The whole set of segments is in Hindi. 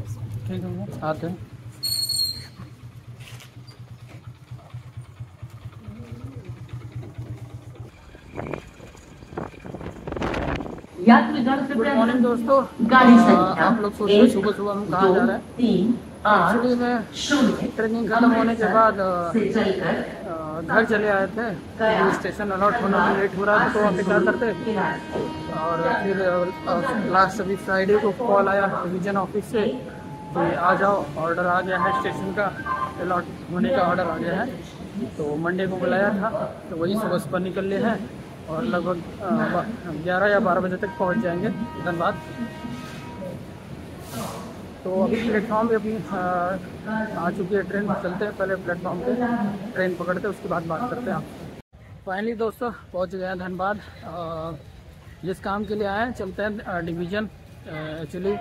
ठीक है आते हैं। गुड मॉर्निंग दोस्तों, आप लोग सोच रहे सुबह सुबह हम कहाँ जा रहे हैं। एक्चुअली मैं ट्रेनिंग खत्म होने के बाद घर चले आए थे, तो स्टेशन अलॉट होने में लेट हो रहा था, तो अपेक्षा करते और फिर लास्ट अभी फ्राइडे को कॉल आया डिवीजन ऑफिस से कि आ जाओ, ऑर्डर आ गया है, स्टेशन का अलॉट होने का ऑर्डर आ गया है। तो मंडे को बुलाया था, तो वही सुबह सुबह निकल रहे हैं और लगभग 11 या 12 बजे तक पहुंच जाएंगे धनबाद। तो अभी प्लेटफॉर्म पे अपनी आ चुकी है ट्रेन, चलते हैं पहले प्लेटफॉर्म पे, ट्रेन पकड़ते हैं उसके बाद बात करते हैं आप। फाइनली दोस्तों पहुंच गए हैं धनबाद, जिस काम के लिए आए हैं, चलते हैं डिवीज़न एक्चुअली।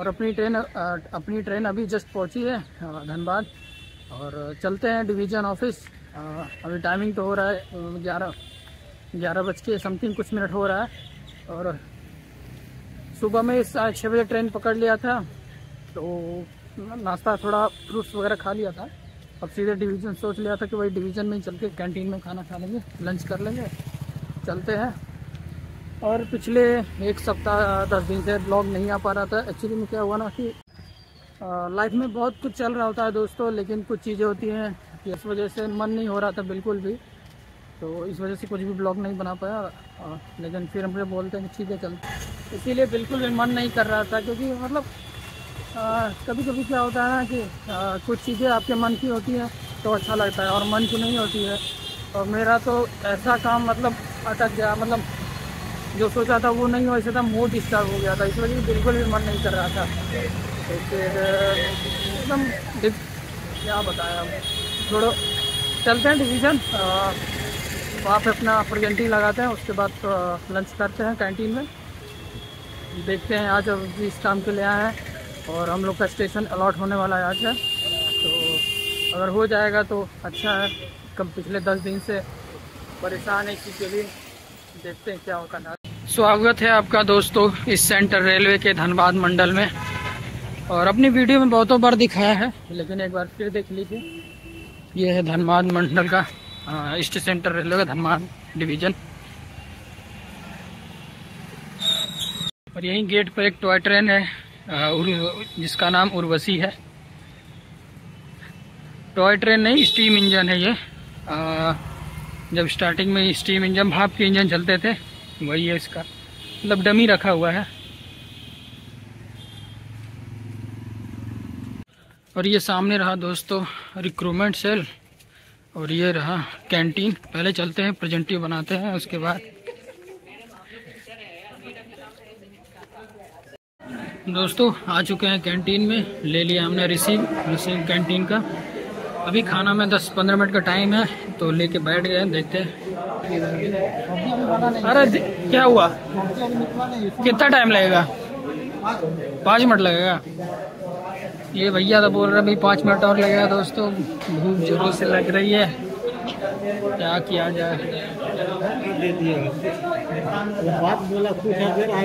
और अपनी ट्रेन अभी जस्ट पहुंची है धनबाद और चलते हैं डिवीज़न ऑफिस। अभी टाइमिंग तो हो रहा है 11 बज के समथिंग कुछ मिनट हो रहा है, और सुबह में 6:30 बजे ट्रेन पकड़ लिया था, तो नाश्ता थोड़ा फ्रूट्स वगैरह खा लिया था। अब सीधे डिवीज़न सोच लिया था कि वही डिवीज़न में चल के कैंटीन में खाना खा लेंगे, लंच कर लेंगे, चलते हैं। और पिछले एक सप्ताह 10 दिन से ब्लॉग नहीं आ पा रहा था। एक्चुअली में क्या हुआ ना कि लाइफ में बहुत कुछ चल रहा होता है दोस्तों, लेकिन कुछ चीज़ें होती हैं इस वजह से मन नहीं हो रहा था बिल्कुल भी, तो इस वजह से कुछ भी ब्लॉग नहीं बना पाया। लेकिन फिर हमने बोलते हैं ठीक है चलते, इसीलिए बिल्कुल भी मन नहीं कर रहा था, क्योंकि मतलब कभी कभी क्या होता है ना कि कुछ चीज़ें आपके मन की होती हैं तो अच्छा लगता है, और मन की नहीं होती है। और मेरा तो ऐसा काम मतलब अटक गया, मतलब जो सोचा था वो नहीं हो, ऐसा था मूड डिस्टर्ब हो गया था, इस वजह से बिल्कुल भी मन नहीं कर रहा था। तो फिर एकदम क्या बताया, थोड़ा चलते हैं डिवीज़न, वहाँ पे अपना प्रेजेंटी लगाते हैं, उसके बाद लंच करते हैं कैंटीन में। देखते हैं आज अब इस काम के लिए आए हैं, और हम लोग का स्टेशन अलॉट होने वाला है आज है, तो अगर हो जाएगा तो अच्छा है। कम पिछले 10 दिन से परेशान है इसी के लिए, देखते हैं क्या होता है। स्वागत है आपका दोस्तों इस सेंट्रल रेलवे के धनबाद मंडल में, और अपनी वीडियो में बहुतों बार दिखाया है, लेकिन एक बार फिर देख लीजिए। ये है धनबाद मंडल का ईस्ट सेंटर रेलवे का धनबाद डिवीज़न, और यहीं गेट पर एक टॉय ट्रेन है जिसका नाम उर्वशी है। टॉय ट्रेन नहीं, स्टीम इंजन है ये। जब स्टार्टिंग में स्टीम इंजन, भाप के इंजन चलते थे, वही है इसका, मतलब डमी रखा हुआ है। और ये सामने रहा दोस्तों रिक्रूटमेंट सेल, और ये रहा कैंटीन। पहले चलते हैं प्रेजेंटी बनाते हैं, उसके बाद दोस्तों आ चुके हैं कैंटीन में, ले लिया हमने रिसीव कैंटीन का। अभी खाना में 10-15 मिनट का टाइम है, तो लेके बैठ गए, देखते हैं। अरे क्या हुआ, कितना टाइम लगेगा? 5 मिनट लगेगा। ये भैया तो बोल रहे भाई 5 मिनट और लगेगा। दोस्तों भूख जोरों से लग रही है, क्या किया जाए।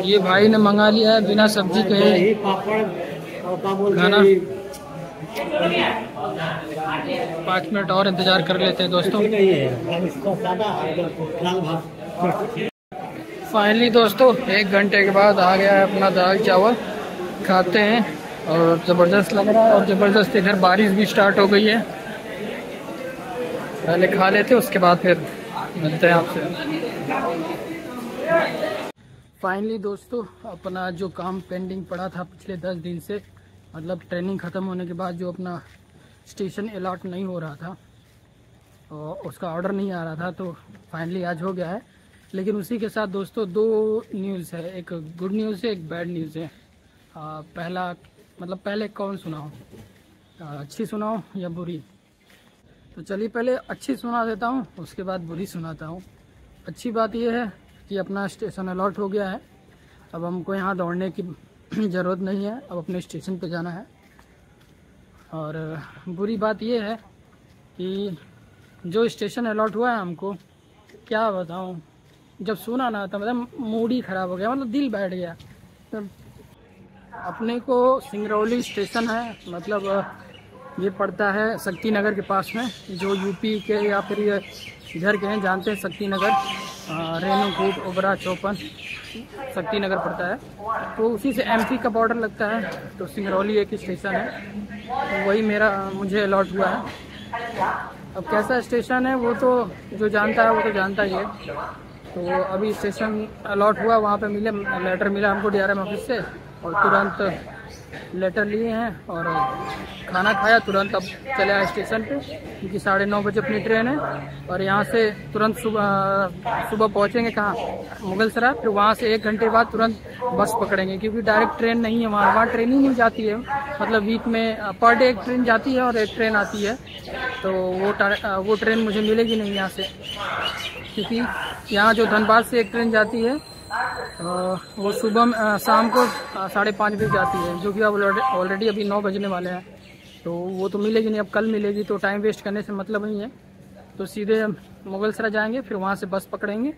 ये भाई ने मंगा लिया है बिना सब्जी के खाना। 5 मिनट और इंतजार कर लेते हैं दोस्तों। फाइनली दोस्तों 1 घंटे के बाद आ गया है अपना दाल चावल, खाते हैं। और ज़बरदस्त लग रहा है, और ज़बरदस्त इधर बारिश भी स्टार्ट हो गई है। पहले खा लेते उसके बाद फिर मिलते हैं आपसे। फाइनली दोस्तों अपना जो काम पेंडिंग पड़ा था पिछले 10 दिन से, मतलब ट्रेनिंग ख़त्म होने के बाद जो अपना स्टेशन अलॉट नहीं हो रहा था और उसका ऑर्डर नहीं आ रहा था, तो फाइनली आज हो गया है। लेकिन उसी के साथ दोस्तों 2 न्यूज़ है, एक गुड न्यूज़ है, एक बैड न्यूज़ है। पहला मतलब पहले कौन सुनाओ, अच्छी सुनाओ या बुरी? तो चलिए पहले अच्छी सुना देता हूँ, उसके बाद बुरी सुनाता हूँ। अच्छी बात यह है कि अपना स्टेशन अलॉट हो गया है, अब हमको यहाँ दौड़ने की ज़रूरत नहीं है, अब अपने स्टेशन पे जाना है। और बुरी बात यह है कि जो स्टेशन अलॉट हुआ है हमको, क्या बताऊँ, जब सुना ना था मतलब मूड ही ख़राब हो गया, मतलब दिल बैठ गया। तो अपने को सिंगरौली स्टेशन है, मतलब ये पड़ता है शक्ति नगर के पास में। जो यूपी के या फिर इधर के हैं जानते हैं, शक्ति नगर, रेणुकूट, ओबरा, चौपन, शक्ति नगर पड़ता है। तो उसी से एमपी का बॉर्डर लगता है। तो सिंगरौली एक स्टेशन है, वही मेरा मुझे अलॉट हुआ है। अब कैसा स्टेशन है वो तो जो जानता है वो तो जानता ही है। तो अभी स्टेशन अलॉट हुआ, वहाँ पे मिले, लेटर मिला हमको DRM ऑफिस से, और तुरंत लेटर लिए हैं और खाना खाया तुरंत। अब चले आए स्टेशन पे क्योंकि 9:30 बजे अपनी ट्रेन है, और यहाँ से तुरंत सुबह पहुँचेंगे कहाँ, मुगलसराय। फिर वहाँ से 1 घंटे बाद तुरंत बस पकड़ेंगे क्योंकि डायरेक्ट ट्रेन नहीं है वहाँ। ट्रेन ही नहीं जाती है, मतलब वीक में पर डे 1 ट्रेन जाती है और 1 ट्रेन आती है। तो वो ट्रेन मुझे मिलेगी नहीं यहाँ से, क्योंकि यहाँ जो धनबाद से 1 ट्रेन जाती है वो सुबह शाम को 5:30 बजे जाती है, जो कि अब ऑलरेडी अभी 9 बजने वाले हैं। तो वो तो मिलेगी नहीं, अब कल मिलेगी। तो टाइम वेस्ट करने से मतलब नहीं है। तो सीधे मुगलसराय जाएंगे, फिर वहाँ से बस पकड़ेंगे।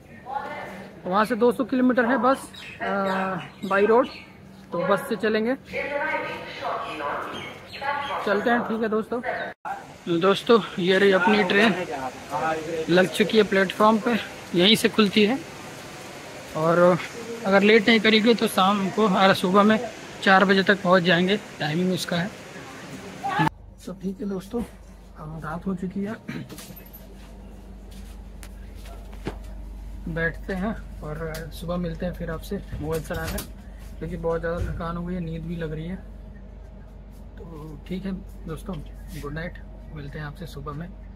वहाँ से 200 किलोमीटर है बस बाई रोड, तो बस से चलेंगे। चलते हैं, ठीक है दोस्तों। दोस्तों ये रही अपनी ट्रेन, लग चुकी है प्लेटफॉर्म पे। यहीं से खुलती है, और अगर लेट नहीं करेंगे तो शाम को और सुबह में 4 बजे तक पहुंच जाएंगे, टाइमिंग उसका है। तो ठीक है दोस्तों, रात हो चुकी है, बैठते हैं और सुबह मिलते हैं फिर आपसे मुगलसराय में, क्योंकि बहुत ज़्यादा थकान हो गई है, नींद भी लग रही है। तो ठीक है दोस्तों, गुड नाइट, मिलते हैं आपसे सुबह में।